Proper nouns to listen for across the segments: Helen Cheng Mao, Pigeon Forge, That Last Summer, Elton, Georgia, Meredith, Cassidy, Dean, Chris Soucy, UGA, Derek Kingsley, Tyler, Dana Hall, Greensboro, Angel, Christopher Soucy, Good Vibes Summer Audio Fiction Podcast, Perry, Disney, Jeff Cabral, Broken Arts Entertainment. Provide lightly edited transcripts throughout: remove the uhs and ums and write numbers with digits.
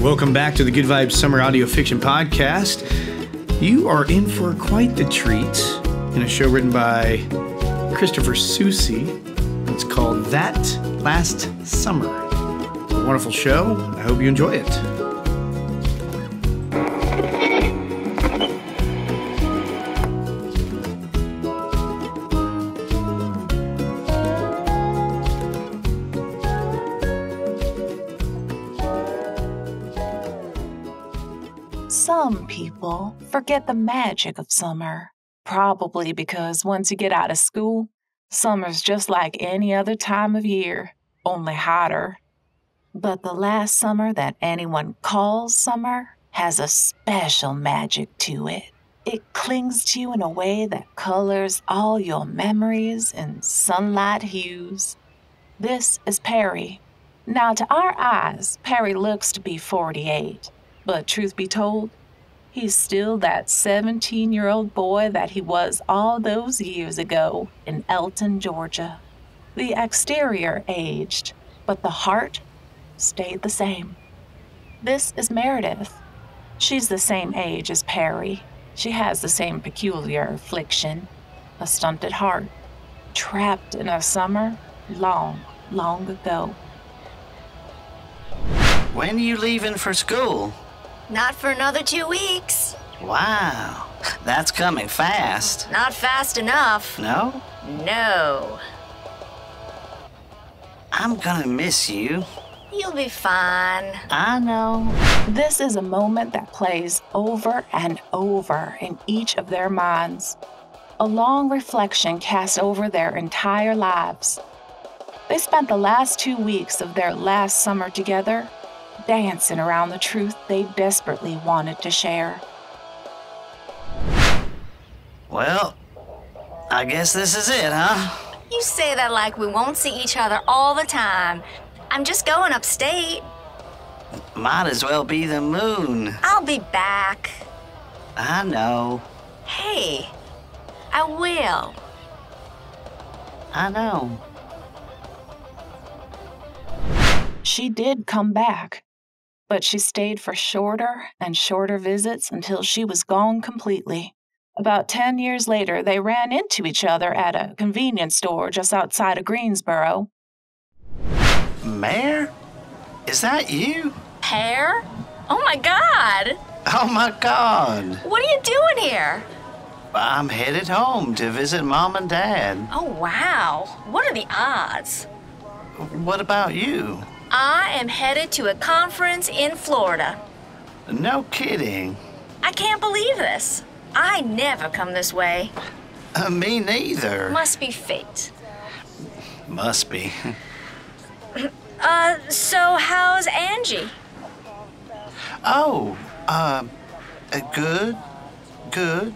Welcome back to the Good Vibes Summer Audio Fiction Podcast. You are in for quite the treat in a show written by Christopher Soucy. It's called That Last Summer. It's a wonderful show. I hope you enjoy it. Some people forget the magic of summer, probably because once you get out of school, summer's just like any other time of year, only hotter. But the last summer that anyone calls summer has a special magic to it. It clings to you in a way that colors all your memories in sunlight hues. This is Perry. Now, to our eyes, Perry looks to be 48, but truth be told, he's still that 17-year-old boy that he was all those years ago in Elton, Georgia. The exterior aged, but the heart stayed the same. This is Meredith. She's the same age as Perry. She has the same peculiar affliction, a stunted heart, trapped in a summer long, long ago. When are you leaving for school? Not for another 2 weeks. Wow, that's coming fast. Not fast enough. No? No. I'm gonna miss you. You'll be fine. I know. This is a moment that plays over and over in each of their minds. A long reflection cast over their entire lives. They spent the last 2 weeks of their last summer together dancing around the truth they desperately wanted to share. Well, I guess this is it, huh? You say that like we won't see each other all the time. I'm just going upstate. Might as well be the moon. I'll be back. I know. Hey, I will. I know. She did come back, but she stayed for shorter and shorter visits until she was gone completely. About 10 years later, they ran into each other at a convenience store just outside of Greensboro. Mare? Is that you? Pear? Oh my God! Oh my God! What are you doing here? I'm headed home to visit Mom and Dad. Oh wow! What are the odds? What about you? I am headed to a conference in Florida. No kidding. I can't believe this. I never come this way. Me neither. Must be fate. Must be. So how's Angie? Oh, good, good.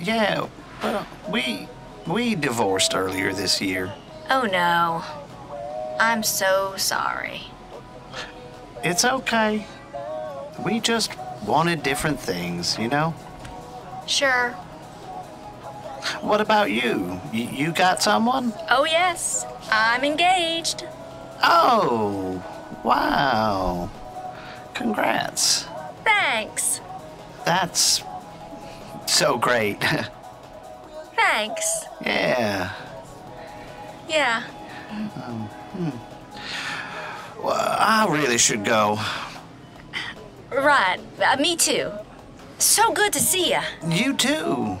Yeah, well, we divorced earlier this year. Oh no. I'm so sorry. It's okay. We just wanted different things, you know? Sure. What about you? You got someone? Oh, yes. I'm engaged. Oh, wow. Congrats. Thanks. That's so great. Thanks. Yeah. Yeah. Well, I really should go. Right. Me too. So good to see you. You too.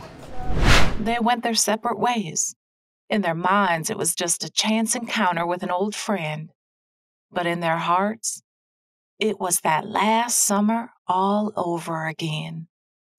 They went their separate ways. In their minds, it was just a chance encounter with an old friend. But in their hearts, it was that last summer all over again.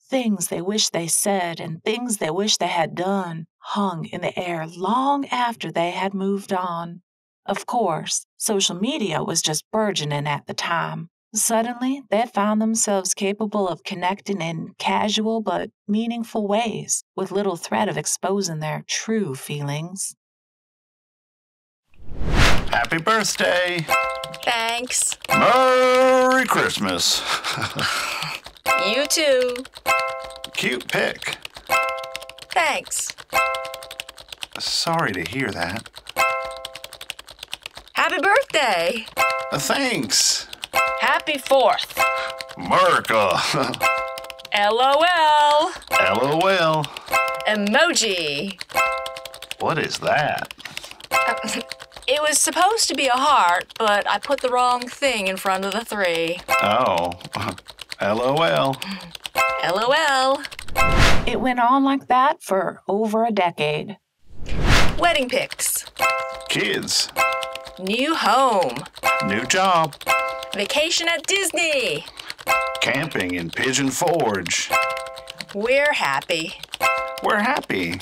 Things they wished they said and things they wished they had done hung in the air long after they had moved on. Of course, social media was just burgeoning at the time. Suddenly, they found themselves capable of connecting in casual but meaningful ways, with little threat of exposing their true feelings. Happy birthday! Thanks. Merry Christmas! You too. Cute pic. Thanks. Sorry to hear that. Happy birthday! Thanks. Happy 4th. America. LOL. LOL. Emoji. What is that? It was supposed to be a heart, but I put the wrong thing in front of the 3. Oh. LOL. LOL. It went on like that for over a decade. Wedding pics. Kids. New home. New job. Vacation at Disney. Camping in Pigeon Forge. We're happy. We're happy.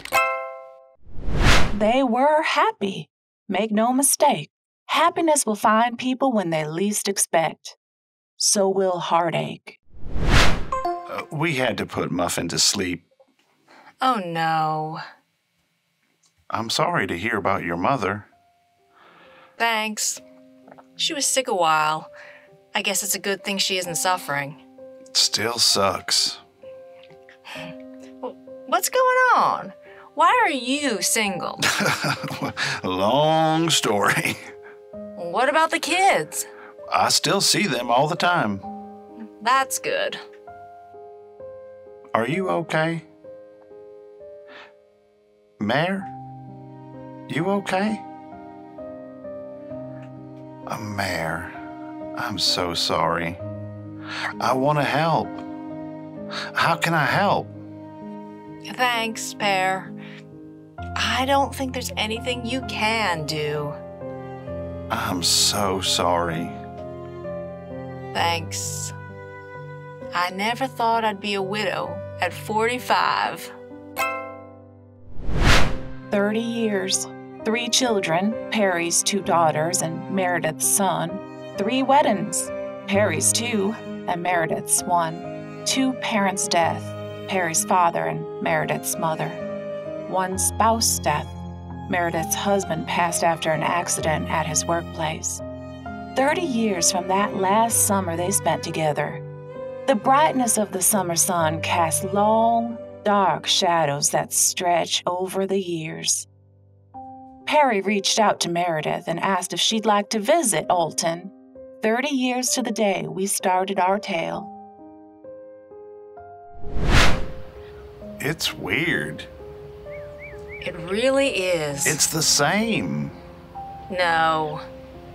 They were happy. Make no mistake. Happiness will find people when they least expect. So will heartache. We had to put Muffin to sleep. Oh, no. I'm sorry to hear about your mother. Thanks. She was sick a while. I guess it's a good thing she isn't suffering. Still sucks. What's going on? Why are you single? Long story. What about the kids? I still see them all the time. That's good. Are you okay? Mare? You okay? Mare, I'm so sorry. I want to help. How can I help? Thanks, Pear. I don't think there's anything you can do. I'm so sorry. Thanks. I never thought I'd be a widow at 45. 30 years, 3 children, Perry's 2 daughters and Meredith's son, 3 weddings, Perry's 2 and Meredith's 1, 2 parents' death, Perry's father and Meredith's mother, 1 spouse death, Meredith's husband passed after an accident at his workplace. 30 years from that last summer they spent together. The brightness of the summer sun cast long, dark shadows that stretch over the years. Perry reached out to Meredith and asked if she'd like to visit Elton. 30 years to the day we started our tale. It's weird. It really is. It's the same. No,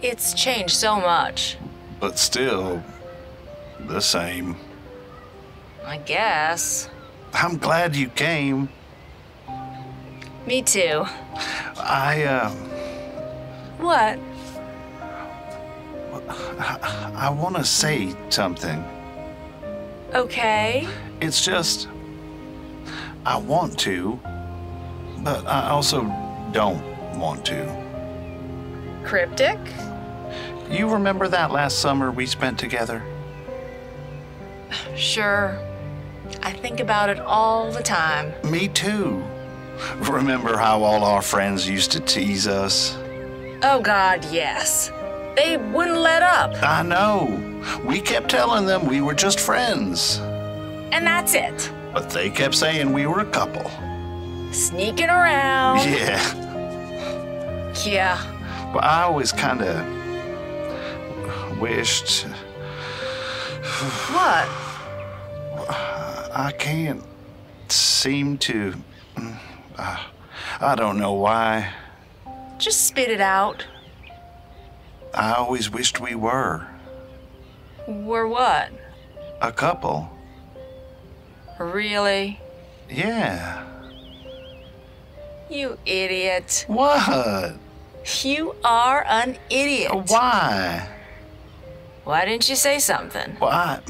it's changed so much. But still, the same. I guess. I'm glad you came. Me too. What? I want to say something. Okay. It's just, I want to, but I also don't want to. Cryptic? You remember that last summer we spent together? Sure. I think about it all the time. Me too. Remember how all our friends used to tease us? Oh, God, yes. They wouldn't let up. I know. We kept telling them we were just friends. And that's it. But they kept saying we were a couple. Sneaking around. Yeah. Yeah. Well, I always kind of wished... What? I can't seem to... I don't know why. Just spit it out. I always wished we were. Were what? A couple. Really? Yeah. You idiot. What? You are an idiot. Why? Why didn't you say something? Well,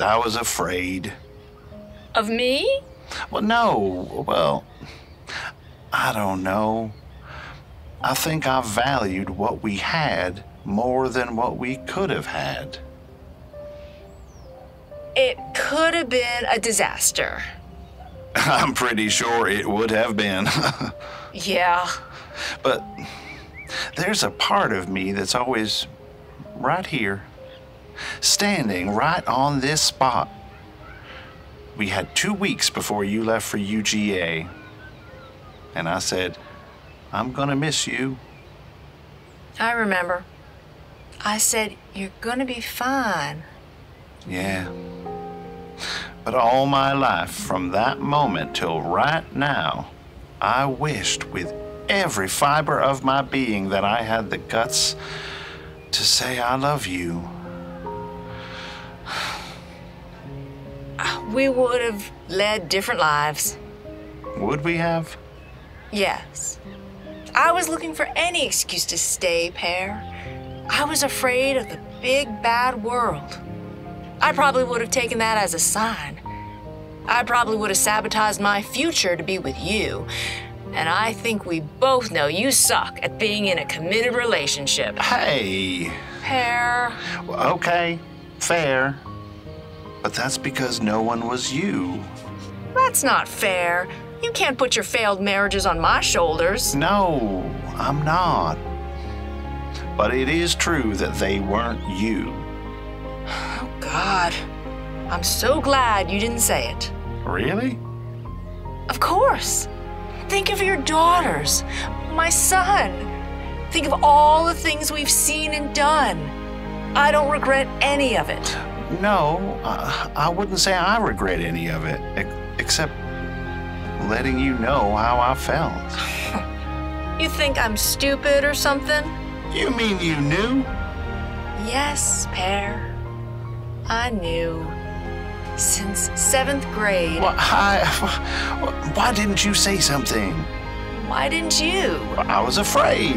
I was afraid. Of me? Well, no. Well, I don't know. I think I valued what we had more than what we could have had. It could have been a disaster. I'm pretty sure it would have been. Yeah. But there's a part of me that's always right here, standing right on this spot. We had 2 weeks before you left for UGA, and I said, I'm gonna miss you. I remember. I said, you're gonna be fine. Yeah. But all my life, from that moment till right now, I wished with every fiber of my being that I had the guts to say I love you. We would have led different lives. Would we have? Yes. I was looking for any excuse to stay, Pear. I was afraid of the big, bad world. I probably would have taken that as a sign. I probably would have sabotaged my future to be with you. And I think we both know you suck at being in a committed relationship. Hey. Pear. Well, okay, fair. But that's because no one was you. That's not fair. You can't put your failed marriages on my shoulders. No, I'm not. But it is true that they weren't you. Oh, God. I'm so glad you didn't say it. Really? Of course. Think of your daughters, my son. Think of all the things we've seen and done. I don't regret any of it. No, I wouldn't say I regret any of it, except letting you know how I felt. You think I'm stupid or something? You mean you knew? Yes, Pear. I knew. Since 7th grade. Well, why didn't you say something? Why didn't you? I was afraid.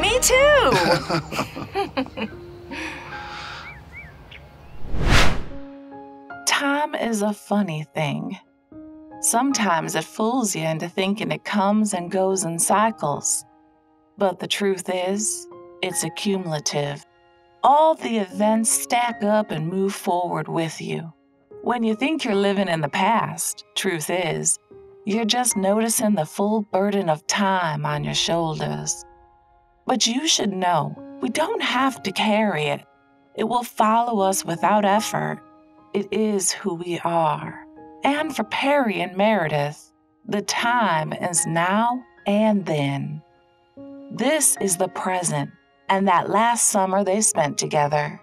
Me too! Time is a funny thing. Sometimes it fools you into thinking it comes and goes in cycles. But the truth is, it's accumulative. All the events stack up and move forward with you. When you think you're living in the past, truth is, you're just noticing the full burden of time on your shoulders. But you should know, we don't have to carry it. It will follow us without effort. It is who we are. And for Perry and Meredith, the time is now and then. This is the present and that last summer they spent together.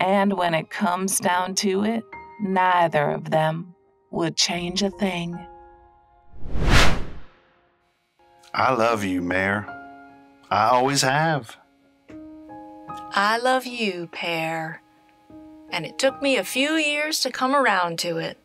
And when it comes down to it, neither of them would change a thing. I love you, Mare. I always have. I love you, Pear. And it took me a few years to come around to it.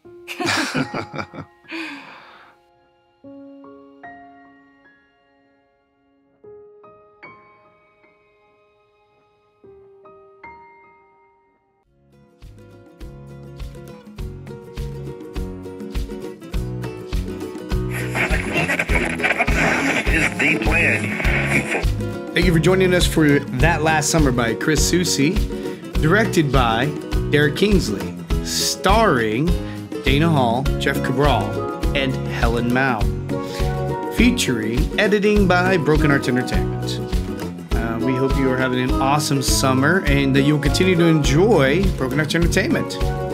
Is the plan. Thank you for joining us for That Last Summer by Chris Soucy, directed by Derek Kingsley, starring Dana Hall, Jeff Cabral, and Helen Mao. Featuring editing by Broken Arts Entertainment. We hope you are having an awesome summer and that you'll continue to enjoy Broken Arts Entertainment.